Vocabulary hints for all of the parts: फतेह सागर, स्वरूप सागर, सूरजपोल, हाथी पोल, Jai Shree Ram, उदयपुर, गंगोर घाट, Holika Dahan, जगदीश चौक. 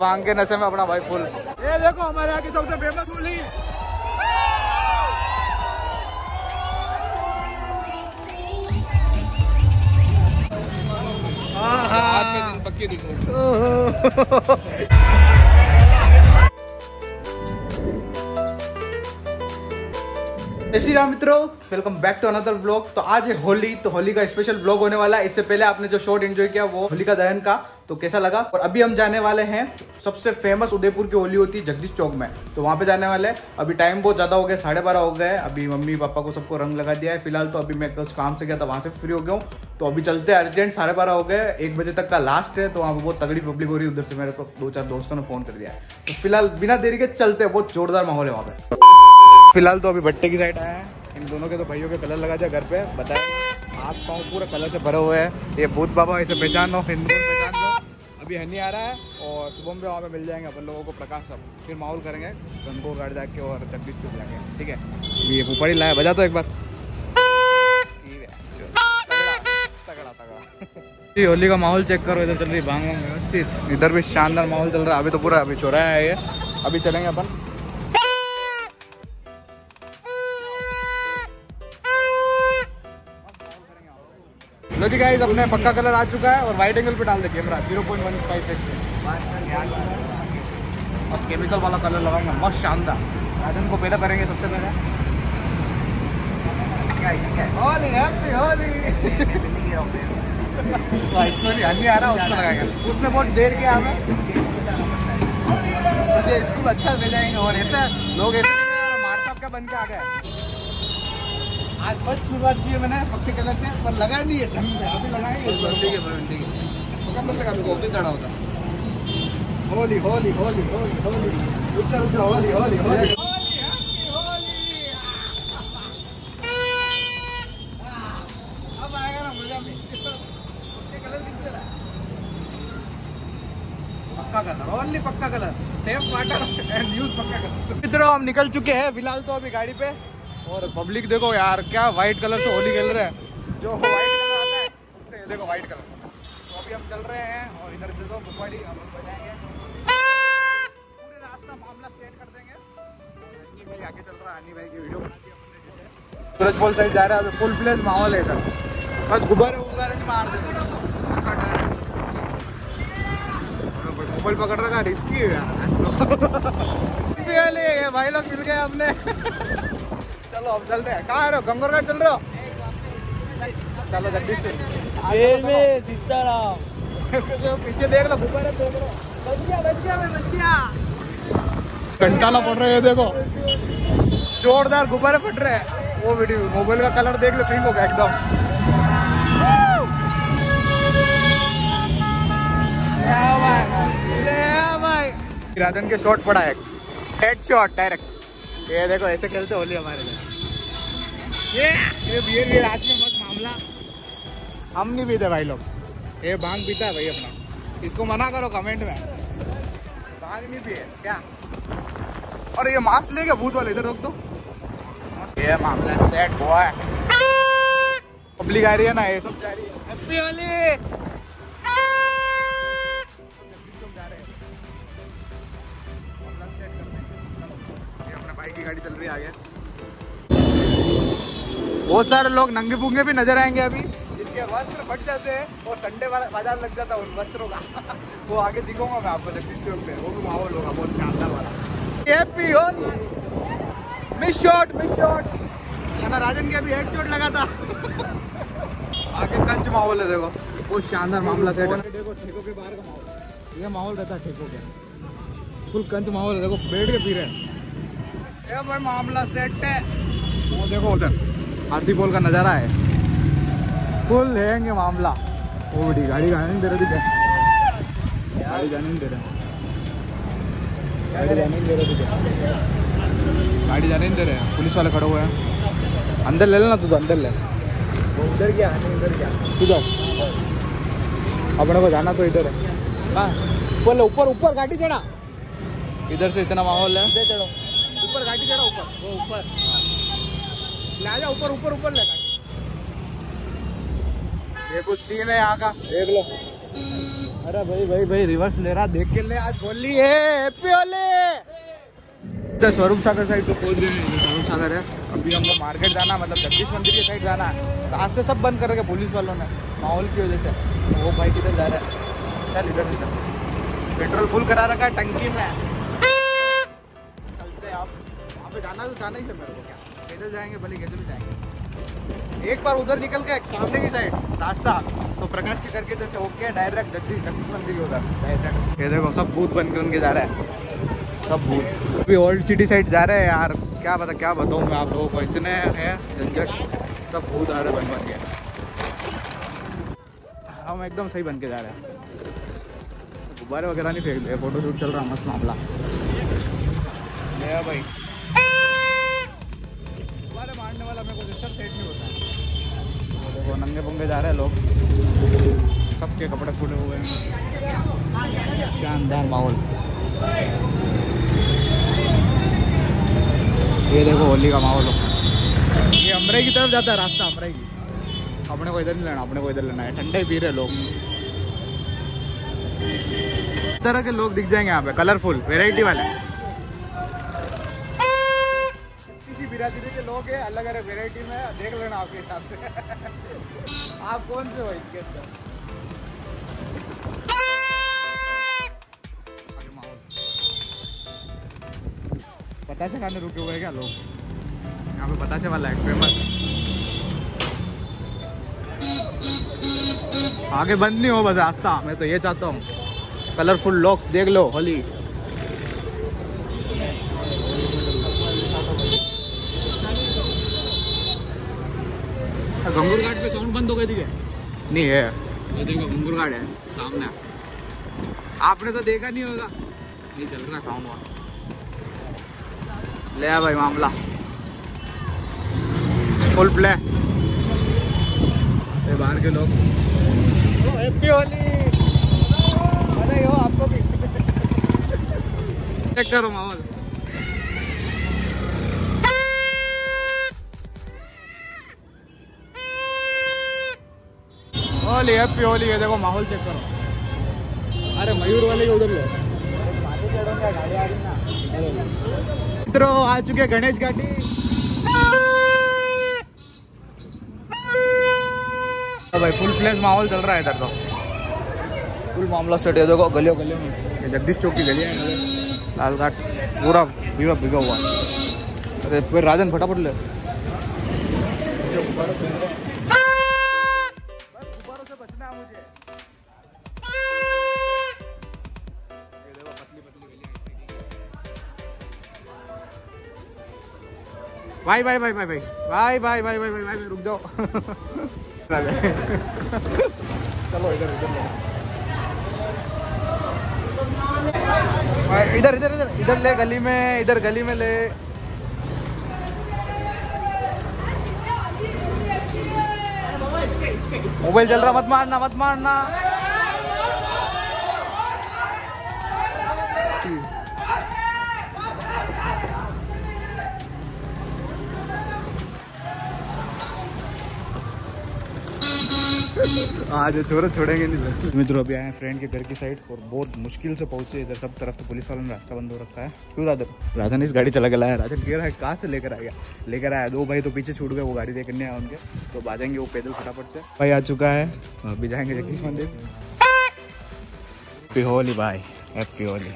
भांग के नशे में अपना भाई फुल। ये देखो हमारे यहाँ की सबसे फेमस होली। आज के दिन पक्की दिखो। जय श्री राम मित्रों, welcome back to another blog. तो आज है होली, तो होली का स्पेशल ब्लॉग होने वाला है। इससे पहले आपने जो शॉर्ट एंजॉय किया वो होलिका दहन का, तो कैसा लगा। और अभी हम जाने वाले हैं, सबसे फेमस उदयपुर की होली होती है जगदीश चौक में, तो वहाँ पे जाने वाले हैं। अभी टाइम बहुत ज़्यादा हो गया, 12:30 हो गए। अभी मम्मी पापा को सबको रंग लगा दिया है फिलहाल। तो अभी मैं कुछ काम से गया था, वहाँ से फ्री हो गया हूँ, तो अभी चलते हैं अर्जेंट। 12:30 हो गए, 1 बजे तक का लास्ट है, तो वहाँ पर बहुत तगड़ी पब्लिक हो रही है। उधर से मेरे को 2-4 दोस्तों ने फ़ोन कर दिया है, तो फिलहाल बिना देरी के चलते हैं। बहुत जोरदार माहौल है वहाँ पर फिलहाल। तो अभी भट्टे की साइड आया है। इन दोनों के तो भाइयों के कलर लगा दिया घर पे, बताया हाथ पाँव पूरा कलर से भरे हुए हैं। ये भूत बाबा ऐसे पहचान लो, हिंदू पहचान लो। अभी हनी आ रहा है और शुभम भी वहाँ पे मिल जाएंगे अपन लोगों को, प्रकाश सब। फिर माहौल करेंगे गंगोर घाट जाके और जगदीश चौक जाके, ठीक है। ये ऊपर ही लाया, बजा तो एक बार तगड़ा तगड़ा। होली का माहौल चेक करो, इधर चल रही भांग वांग व्यवस्थित। इधर भी शानदार माहौल चल रहा है। अभी तो पूरा अभी चौराया है ये, अभी चलेंगे अपन। लो जी गाइस, अपने पक्का कलर आ चुका है और वाइड एंगल पे डाल दे कैमरा 0.15x और केमिकल वाला कलर लगाएंगे मस्त शानदार। राजन को पैदा करेंगे सबसे पहले। होली हैप्पी होली। इसको नहीं आ रहा, उसको लगाएंगे। उसने बहुत देर किया हमें, तो स्कूल अच्छा भेजाएंगे। और ऐसे लोग ऐसे मार साहब का बन के आ गए। आज बस शुरुआत की है मैंने पक्के कलर से, पर लगा नहीं है ढंग से। अभी लगाएंगे, ठीक है। चढ़ा होता होली होली होली होली होली उत्तर उत्तर होली होली होली। अब आएगा ना मजा में। पक्के कलर किसने लाया? पक्का कलर, ओनली पक्का colour, safe water and use पक्का कलर। मित्रों हम निकल चुके हैं फिलहाल, तो अभी गाड़ी पे। और पब्लिक देखो यार, क्या वाइट कलर से होली खेल रहे हैं। जो वाइट कलर आता है उससे देखो वाइट कलर। तो अभी हम चल रहे हैं और इधर देखो बुकवाड़ी, हम बजाएंगे पूरे रास्ता, मामला सेट कर देंगे। हनी भाई आगे चल रहा है, हनी भाई की वीडियो बनाती है। सूरजपोल साइड जा रहे हैं, फुल फ्लेज माहौल है इधर। बस गुब्बारे उगारे नहीं मार देंगे, उसका डर है। मोबाइल पकड़ रखा, रिस्की है यार। भाई लोग मिल गए हमने। चलो अब चलते हैं। कहाँ आ रहे हो? गंगोर घाट चल रहे हो? चलो जल्दी चलो। पीछे देख लो, घंटाला पड़ रहा है, देखो जोरदार गुब्बारे फट रहे हैं। वो वीडियो मोबाइल का कलर देख लो, पिंक हो गया एकदम। राजन के शॉट पड़ा है, हेडशॉट डायरेक्ट। ये देखो ऐसे खेलते होली हमारे लिए। ये बियर आज में मत मामला, हम नहीं पीते भाई लोग। ये भांग पीता है भाई अपना, इसको मना करो कमेंट में, भांग नहीं पिए क्या। और ये मास्क लेके भूत वाले इधर रोक दो। ये मामला सेट हुआ है। पब्लिक आ रही है ना, ये सब जा रही है। हैप्पी होली। गाड़ी चल रही है आगे। बहुत सारे लोग नंगे पुंगे भी नजर आएंगे अभी, जिनके वस्त्र फट जाते हैं और संडे वाला बाजार लग जाता है उन वस्त्रों का। वो आगे दिखाऊंगा मैं आपको जगदीश चौक पे, वो भी माहौल होगा बहुत शानदार वाला। हैप्पी होली। मिस शॉट है ना, राजन के अभी हेड शॉट लगा था। आगे कंच माहौल है देखो, बहुत शानदार मामला सेट है। देखो ठेकों के बाहर का माहौल, ये माहौल रहता है ठेकों के, फुल कंच माहौल है। देखो बैठ के पी रहे हैं। ये भाई मामला सेट है। वो देखो उधर हाथी पोल का नजारा है, फुल लेंगे मामला। वो बड़ी गाड़ी जाने नहीं दे रही, गाड़ी जाने नहीं दे रहे। पुलिस वाले खड़े हुए हैं। अंदर ले लेना तू, तो अंदर ले। उधर क्या उधर, अपने को जाना तो इधर है। बोले ऊपर ऊपर गाड़ी चढ़ा, इधर से इतना माहौल है। चढ़ो ऊपर, गाड़ी चढ़ा ऊपर, वो ऊपर ले जा, ऊपर ऊपर ऊपर ले। ये कुछ सीन है यहाँ का, देख लो। अरे भाई भाई भाई रिवर्स ले रहा, देख के ले आज होली है, तो स्वरूप सागर साइड तो पहुंच गए हैं। स्वरूप सागर है, अभी हमको मार्केट जाना, मतलब जगदीश मंदिर के साइड जाना है। रास्ते सब बंद करके पुलिस वालों ने माहौल की वजह से। वो भाई किधर जा रहा है, चल इधर इधर। पेट्रोल फुल करा रखा है टंकी में, चलते हैं। आप वहाँ पे जाना तो जाना ही सब, मेरे को क्या पैदल जाएंगे, भले कैसे भी जाएंगे। एक बार उधर निकल के सामने की साइड रास्ता तो प्रकाश के करके जैसे ओके, डायरेक्ट जगदीश मंदिर के उधर डायरेक्ट। ये देखो सब भूत बन कर उनके जा रहा है, सब भूत। अभी ओल्ड सिटी साइड जा रहे हैं यार, क्या बताऊँ मैं आप लोगों को, इतने हैं झंझट, सब भूत आ रहे बन के। हम एकदम सही बन के जा रहे हैं, गुब्बारे वगैरह नहीं फेंक रहे, फोटोशूट चल रहा मस्त मामला है भाई। मारने वाला मेरे को सिस्टम सेट नहीं होता है। देखो नंगे पंगे जा रहे हैं लोग, सबके कपड़े खुले हुए हैं, शानदार माहौल। ये देखो होली का माहौल। ये अमराई की तरफ जाता है रास्ता, अमराई की। अपने को इधर नहीं लेना, अपने को इधर लेना है। ठंडे पी रहे लोग, इस तरह के लोग दिख जाएंगे यहाँ पे, कलरफुल वेराइटी वाले। बिरादरी के लोग हैं, अलग अलग वेराइटी में, देख लेना आपके हिसाब से। आप कौन से हो इसके अंदर। बताशे खाने रुके हुए हैं क्या लोग, यहाँ पे बताशे वाला है फेमस। आगे बंद नहीं हो बस रास्ता, मैं तो ये चाहता हूँ। कलरफुल लोग देख लो होली। गंगोर घाट पे साउंड बंद हो गई थी क्या? नहीं है, ये देखो गंगोर घाट है सामने, आपने तो देखा नहीं होगा, नहीं चल रहा साउंड वहाँ। ले भाई मामला फुल प्लेस। ये बाहर के लोग हैप्पी होली, भले ही हो आपको भी। चेक करो माहौल, होली हैप्पी होली। ये देखो माहौल चेक करो। अरे मयूर वाले के उधर ले मित्रों, आ चुके गणेश घाटी। भाई फुल प्लेस माहौल चल रहा है इधर तो, फुल मामला सेट। ये देखो गलियों गलियों में, जगदीश चौक की गलियाँ है, लाल घाट पूरा भिगा हुआ। अरे फिर राजन फटाफट ले, भाई भाई भाई भाई भाई भाई भाई भाई भाई भाई रुक जाओ। चलो इधर इधर इधर इधर इधर ले, गली में, इधर गली में ले। मोबाइल चल रहा, मत मारना मत मारना। आज छोरे छोड़ेंगे नहीं मित्रों। अभी आए हैं फ्रेंड के घर की साइड और बहुत मुश्किल से पहुंचे। इधर सब तरफ तो पुलिस वालों ने रास्ता बंद हो रखा है। क्यों राधन, राधन इस गाड़ी चला गया है। राधन कह रहा है कहाँ से लेकर आया, लेकर आया। दो भाई तो पीछे छूट गए, वो गाड़ी लेकर नहीं आया उनके, तो आ जाएंगे वो पैदल फटाफट से। भाई आ चुका है, अभी जाएंगे जगदीश मंदिर। हैप्पी होली भाई, हैप्पी होली।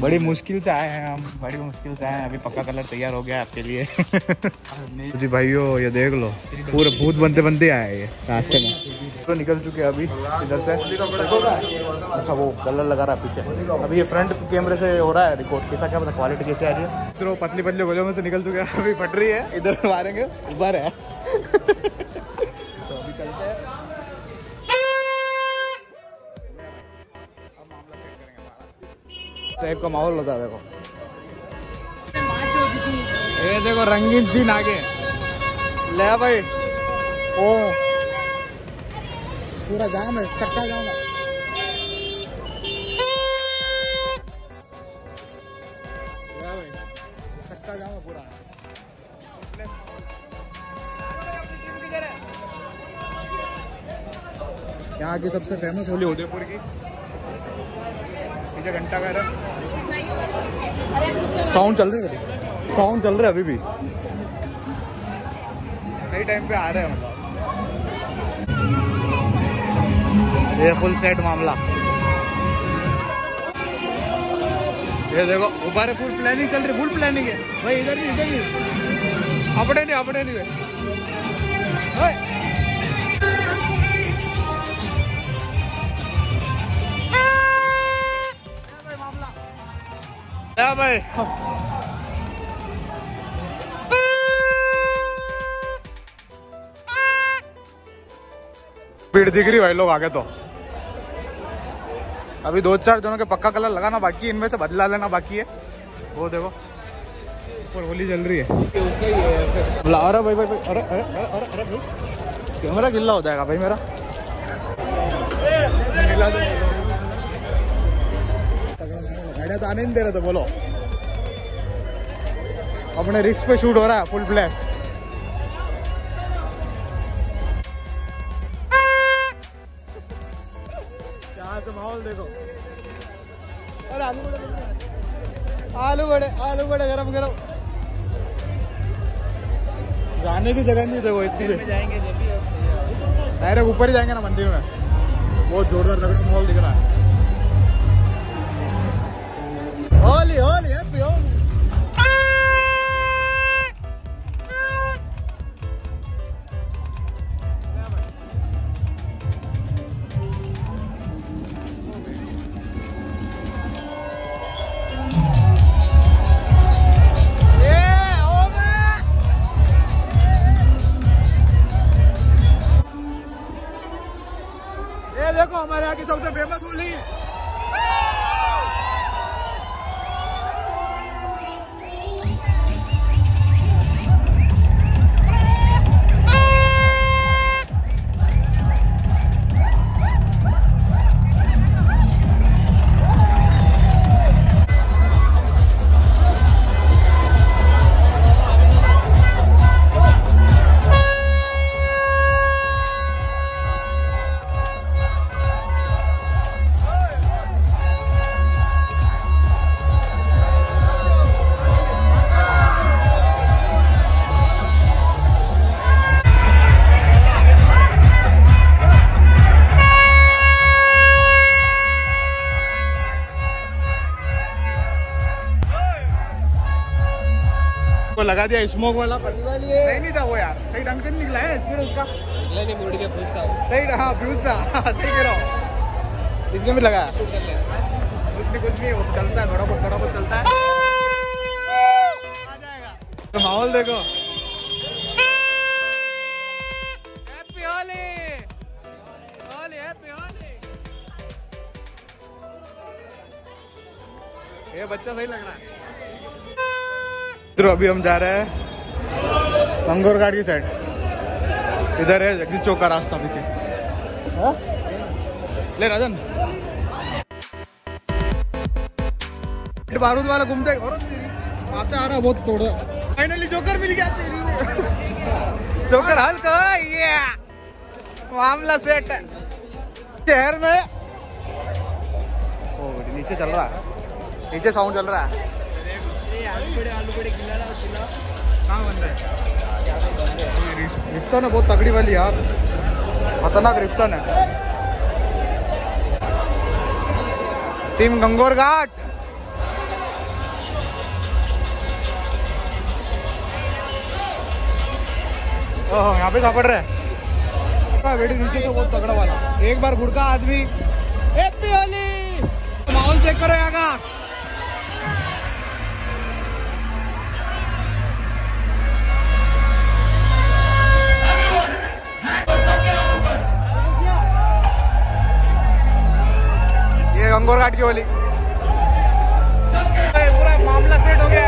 बड़ी मुश्किल से आए हैं हम, बड़ी मुश्किल से आए हैं। अभी पक्का कलर तैयार हो गया है आपके लिए। जी भाइयों ये देख लो, पूरे भूत बनते बनते आए ये रास्ते में। तो निकल चुके हैं अभी इधर से। अच्छा वो कलर लगा रहा पीछे, अभी ये फ्रंट कैमरे से हो रहा है रिकॉर्ड। कैसा क्या पता क्वालिटी कैसे आ रही है। तो पतली पतली गलियों में से निकल चुके हैं, अभी फट रही है, इधर मारेंगे उबर है। तो अभी चलते हैं, टाइप का माहौल होता है। देखो ये देखो रंगीन सीन आगे। ले भाई ओ पूरा जाम है, चक्का जाम है। ले भाई चक्का जाम है पूरा। यहाँ की सबसे फेमस होली उदयपुर की। पीछे घंटा घर है, साउंड चल रहा है अभी भी। सही टाइम पे आ रहे हैं मतलब। ये फुल सेट मामला, ये देखो ऊपर है, फुल प्लानिंग चल रही, फुल प्लानिंग है भाई। इधर नहीं अपने नहीं है। या भाई भीड़ दिख रही भाई, लोग आगे तो अभी 2-4 जनों के पक्का कलर लगाना बाकी है, इनमें से बदला लेना बाकी है। वो देखो ऊपर होली जल रही है। अरे भाई भाई अरे अरे अरे अरे भाई, कैमरा गिल्ला हो जाएगा भाई मेरा। तो आने नहीं दे रहे थे, बोलो अपने रिस्क पे शूट हो रहा है फुल फ्लैश। यहाँ तो माहौल देखो। अरे आलू बड़े गरम। जाने की जगह नहीं देखो इतनी, डायरेक्ट ऊपर ही जाएंगे ना मंदिर में। बहुत जोरदार तगड़ा माहौल दिख रहा है। होली हैप्पी होली। ये देखो हमारे यहाँ की सबसे फेमस होली। लगा दिया स्मोक वाला, पर नहीं था वो यार, सही ढंग से नहीं निकला है स्पीड उसका। नहीं मुड़ के फ्यूज था, सही। हाँ फ्यूज था, सही कह रहा हूँ। इसने भी लगाया, उसने कुछ नहीं, वो चलता है थोड़ा बहुत चलता है, आ जाएगा। माहौल देखो, ये बच्चा सही लग रहा है। तो अभी हम जा रहे हैं गंगोर घाट की साइड। इधर है जगदीश चौक का रास्ता पीछे। हाँ ले राजन, बारूद वाला घूमते आते आ रहा बहुत थोड़ा। फाइनली जोकर मिल गया तेरी। जोकर हल्का, ये मामला सेट शहर में। ओ नीचे चल रहा है, नीचे साउंड चल रहा है। रिफ्टन है बहुत तगड़ी वाली यार, खतरनाक रिफ्टन है। टीम गंगोर घाट। ओह यहाँ पे सापड़ रहे बेटी, नीचे तो बहुत तगड़ा वाला। एक बार गुड़का आदमी, हैप्पी होली। माहौल चेक करो यहाँ का। गंगोर घाट की होली पूरा मामला सेट हो गया।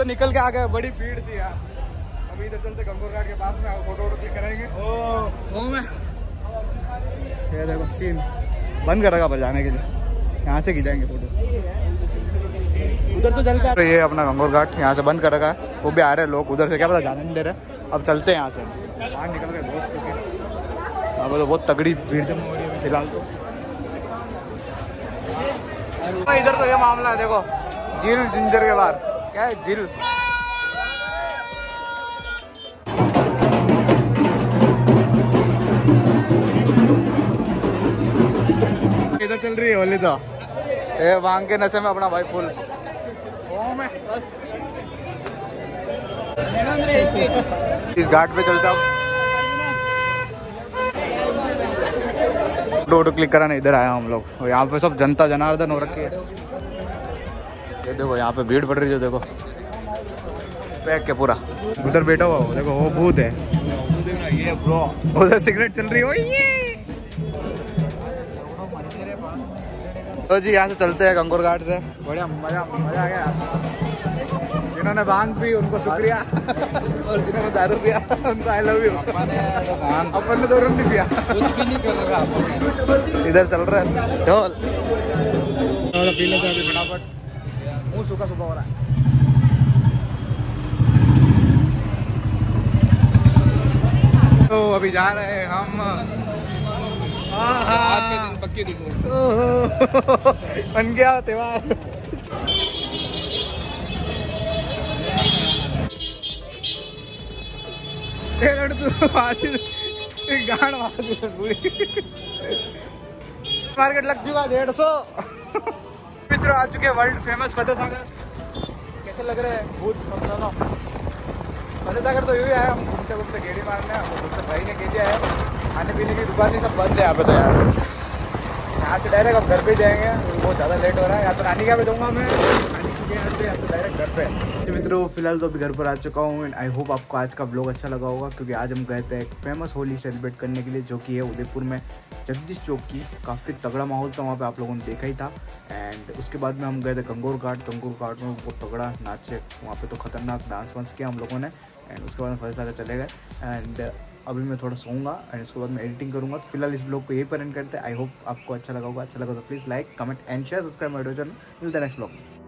तो निकल के आ गए, बड़ी भीड़ थी यार। अभी इधर चलते गंगोर घाट के पास में फोटो वोटो क्लिक करेंगे। ओ मैं ये देखो सीन बंद कर रखा पर जाने के लिए, यहाँ से खिंचाएंगे फोटो। उधर तो चल के ये अपना गंगोर घाट यहाँ से बंद कर रखा है, वो भी आ रहे हैं लोग उधर से, क्या पता जाने नहीं दे रहे। अब चलते हैं यहाँ से, बाहर निकल गए दोस्त। अब तो बहुत तगड़ी भीड़ जम हो रही है फिलहाल तो। इधर तो ये मामला है देखो, झील जिंजर के बाहर क्या है झील। इधर चल रही है होली तो ये भांग के नशे में अपना भाई फुल। इस घाट पे चलता हूँ, फोटो क्लिक कराने इधर आया हम लोग। यहाँ पे सब जनता जनार्दन हो रखी है, ये देखो यहाँ पे भीड़ पड़ रही है। देखो पैक के पूरा, उधर बैठा हुआ हो देखो, वो भूत है ये ब्रो। उधर सिगरेट चल रही हो ये। तो जी यहाँ से चलते हैं गंगोर घाट से। बढ़िया मजा आ गया। जिन्होंने भांग पी उनको शुक्रिया और जिन्होंने दारू पिया उनको आई लव यू। अपन ने दारू नहीं पिया, कुछ भी नहीं कर रहा। इधर चल रहा है ढोल, पी लेते हैं फटाफट, मुँह सूखा सूखा हो रहा है। तो अभी जा रहे हैं हम आज के दिन पक्की दिखो बन गया त्योहार। गाड़ मार्केट लग चुका 150। मित्रों आ चुके वर्ल्ड फेमस फतेह सागर। कैसे लग रहे हैं भूत बताना। फतेह सागर तो यूँ है, हम घूमते घूमते गेड़ी मारने घूमते भाई ने कह दिया है। खाने पीने की दुकानें सब बंद है यहाँ पे तो यार। यहाँ से डायरेक्ट अब घर पे जाएंगे, बहुत ज़्यादा लेट हो रहा है। या तो नानी के यहाँ पे जाऊँगा मैं, नानी के यहाँ से, या तो डायरेक्ट घर पर। मित्रों फिलहाल तो अभी घर पर आ चुका हूँ एंड आई होप आपको आज का व्लॉग अच्छा लगा होगा, क्योंकि आज हम गए थे एक फेमस होली सेलिब्रेट करने के लिए जो कि है उदयपुर में जगदीश चौक की। काफ़ी तगड़ा माहौल था वहाँ पे, आप लोगों ने देखा ही था। एंड उसके बाद में हम गए थे गंगोर घाट। गंगोर घाट में बहुत तगड़ा नाचे वहाँ पे, तो खतरनाक डांस वांस किया हम लोगों ने। एंड उसके बाद हम फतेह सागर चले गए एंड अभी मैं थोड़ा सोऊंगा एंड उसके बाद मैं एडिटिंग करूँगा। तो फिलहाल इस ब्लॉग को यही पर एंड करते हैं। आई होप आपको अच्छा लगा होगा, अच्छा लगा तो please like comment and share, subscribe my channel. मिलते हैं नेक्स्ट ब्लॉग।